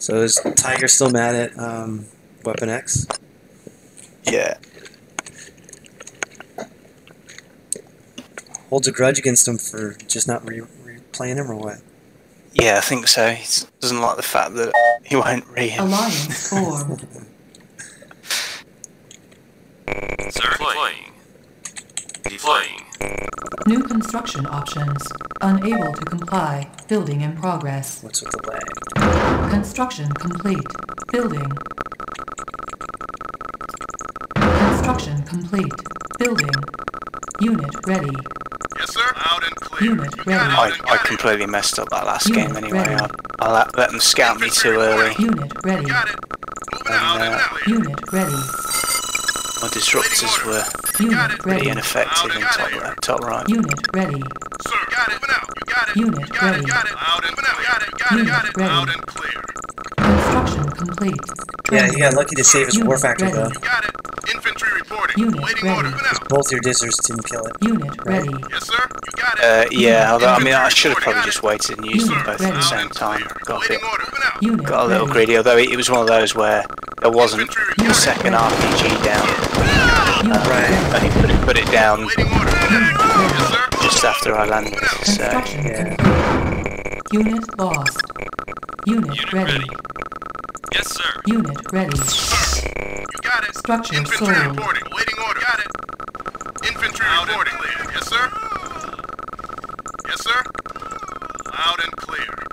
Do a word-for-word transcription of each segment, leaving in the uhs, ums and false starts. So is Tiger still mad at um, Weapon X? Yeah. Holds a grudge against him for just not re replaying him, or what? Yeah, I think so. He doesn't like the fact that he won't re him. Alliance formed. Deploying. Deploying. New construction options. Unable to comply. Building in progress. What's with the lag? Construction complete. Building. Construction complete. Building. Unit ready. Yes, sir. Loud and clear. Unit ready. I, I completely messed up that last Unit game anyway. I, I let, let them scout me too early. Unit ready. Got it. And, uh, Unit ready. My disruptors were Unit pretty ready. Ineffective in top, uh, top right. Unit ready. Sir, got it. You got it. Unit you got ready. It. Got it. Loud and clear. Got it. Got it. Got it. Loud and clear. Construction complete. Yeah, he got lucky to save his Unit war factor ready. Though. You got it. Infantry reporting. Unit waiting ready. Order. Both your dizzers didn't kill it. Unit right. ready. Yes, sir. You got it. Uh, yeah, although, I mean, I should have probably just waited and used Unit them both ready. At the same time. Got a, bit, got a little ready. Greedy, although it, it was one of those where there wasn't a second ready. R P G down. Uh, right. And he put it, put it down just after I landed. So. Yeah. Unit lost. Unit, Unit ready. ready. Yes, sir. Unit ready. Sir, you got it. Structure Infantry sold. Reporting. Waiting order. Got it. Infantry Loud reporting. Clear. Yes, sir. Yes, sir. Loud and clear.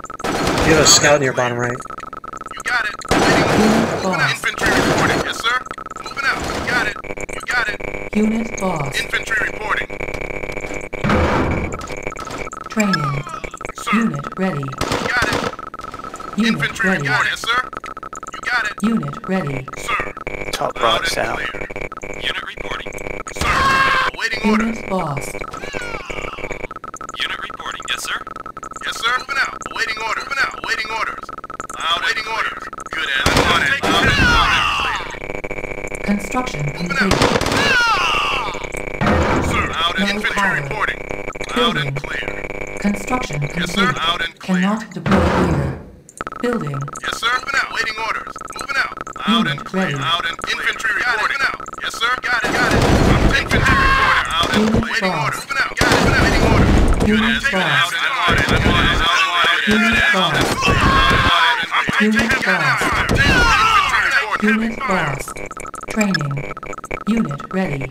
You have a scout near bottom right. You got it. Waiting order. Infantry reporting. Yes, sir. Moving out. You got it. You got it. Unit lost. Infantry reporting. Training. Sir. Unit ready. You got it. Unit Infantry ready. Reporting. Yes, sir. Unit ready. Sir. Top right sound. Unit reporting. Sir. Awaiting order. Unit lost. Unit reporting. Yes, sir. Yes, sir. Moving out. Awaiting order. Moving out. Awaiting orders. Loud. Awaiting orders. Good as on it. Loud and clear. Construction complete. Sir. Loud and infantry reporting. Loud and clear. Construction complete. Yes, sir. Loud and clear. Cannot deploy here. Building. Yes, sir. Moving out. Waiting orders. Loud and clear. Loud and clear. Infantry reporting. Yes, sir. Got it. Got it. Infantry reporting. Loud and clear. Waiting order. Got it. Waiting order. Unit lost. Unit lost. Unit lost. Unit lost. Training. Unit ready.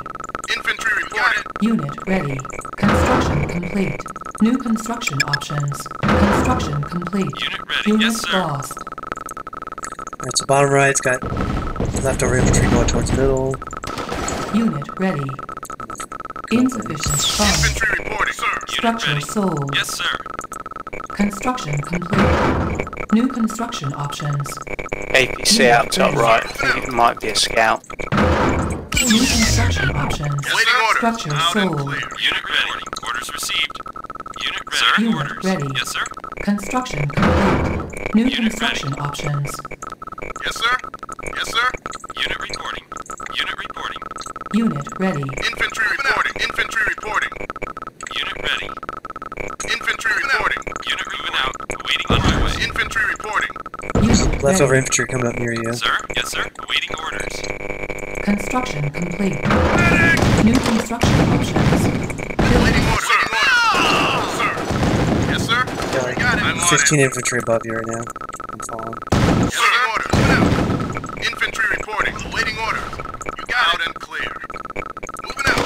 Infantry reporting. Unit ready. Construction complete. New construction options. Construction complete. Unit ready. Yes, sir. Unit lost. So bottom right, it's got leftover infantry going towards middle. Unit ready. Insufficient funds. Infantry reporting, sir. Structure sold. Yes, sir. Construction complete. New construction options. A P C out top right. I think it might be a scout. New construction options. Structure sold. Unit ready. Orders received. Unit ready. Unit ready. Yes, sir. Construction complete. New construction options. Yes, sir. Yes, sir. Unit reporting. Unit reporting. Unit ready. Infantry reporting. Infantry reporting. Unit ready. Infantry reporting. Unit moving out. Awaiting on my way. Infantry reporting. Unit Leftover ready. Infantry coming up near you. Sir. Yes, sir. Awaiting orders. Construction complete. Medic! New construction options. Awaiting orders. Sir. No! Sir. Yes, sir. Yeah, like got it. fifteen infantry above you right now. I'm following. Sir. Infantry reporting. Awaiting orders. You got it. Out and clear. Moving out.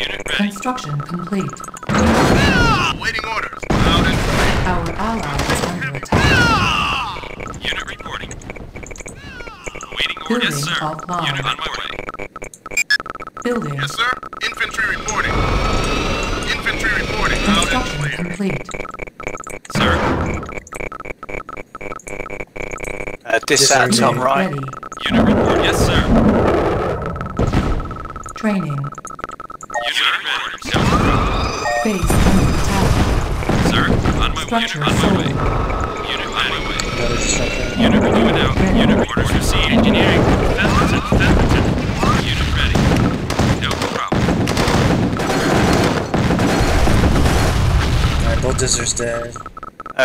Unit ready. Construction complete. Awaiting orders. Out and clear. Our ally is under attack. Unit reporting. Awaiting orders. Yes, sir. Offline. Unit on my way. Building. Yes, sir. Infantry reporting. Infantry reporting. Out and clear. Complete. Sir. Uh, Dissat top right. Ready. Unit report, yes sir. Training. Unit report, down the road. Base under attack. Sir, on my way. Unit on my way. Unit on my way. Unit renewing out. Unit orders received. Engineering. Defense attempt, defense attempt. Unit ready. No problem. Alright, both dizzers dead.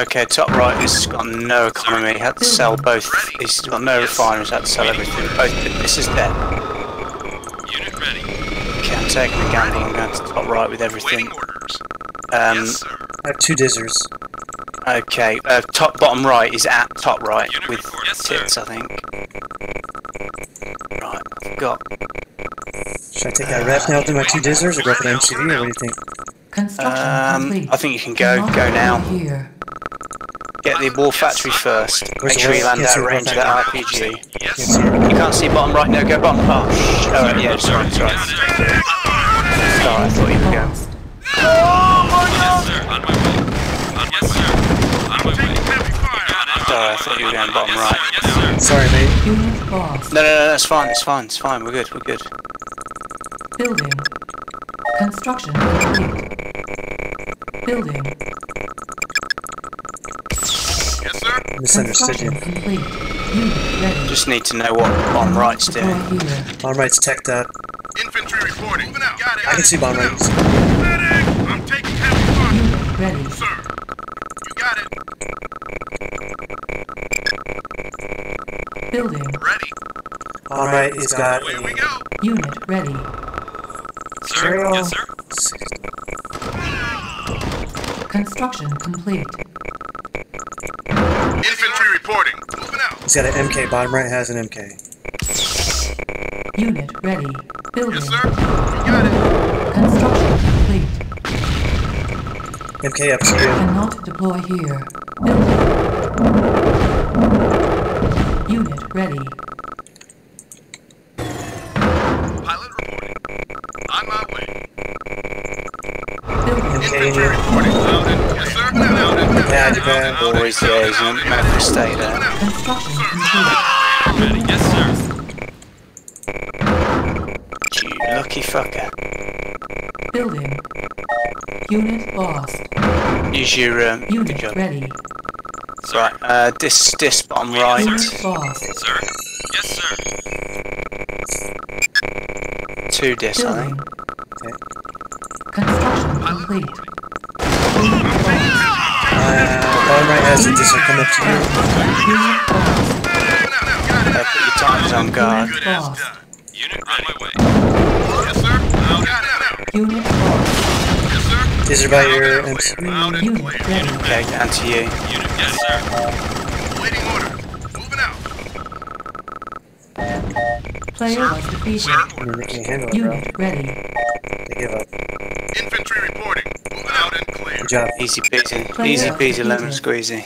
Okay, top right, this has got no economy, had to sell both, this has got no refineries, had to sell everything, both, this is dead. Unit ready. Okay, I'm taking the Gandhi and going to the top right with everything. Um, I have two dizzers. Okay, uh, top bottom right is at top right with tits, I think. Right, got... Should I take that ref now, do my two dizzers, or go for the M C V, or what do you think? Um, I think you can go, go now. Get the war factory first. Make sure you land out of range of that R P G. You can't see bottom right, no, go bottom. Oh, shh. Oh, right, yeah, sorry, sorry. Sorry, I thought you could go. Oh, my God! On my way. On yes, sir. On my way. Sorry, I thought you were going bottom right. Sorry, mate. No, no, no, that's fine, it's fine, it's fine, we're good, we're good. Building. Construction. Building. Yes, sir. Misunderstood you. Just need to know what bomb right's doing. Bomb right's teched up. Infantry reporting. Got it. I can see bomb rights. I'm taking heavy fire. Ready, sir. You got it. Building. Ready. Bomb right is got. Away we go. Unit ready. Sir. Yes, sir. Construction complete. Infantry reporting. Moving out. He's got an M K. Bottom right has an M K. Unit ready. Building. Yes, sir. You got it. Construction complete. M K up here. Cannot deploy here. Building. Unit ready. Pilot reporting. On my way. Building. M K here. Reporting. Yes, sir. Bad, bad boys, yeah, he's in Memphis State there. Construction complete. Ready, yes, sir. You lucky fucker. Building. Unit lost. Use your, um, unit good job. Ready. Sir. Right, uh, dis, dis, bottom right. Unit lost. Sir. Yes, sir. Two dis, building. I think. Okay. Construction complete. Bomb right has it, this will come up to you. Uh, put your times on guard. Unit on my way. Yes, sir. Unit lost. These are by your M C. Unit ready. Okay, down to you. Unit, yes, sir. Waiting order. Moving out. Player was defeated. Unit ready. They give up. Infantry reporting. Good job. Easy peasy, easy peasy, lemon squeezy.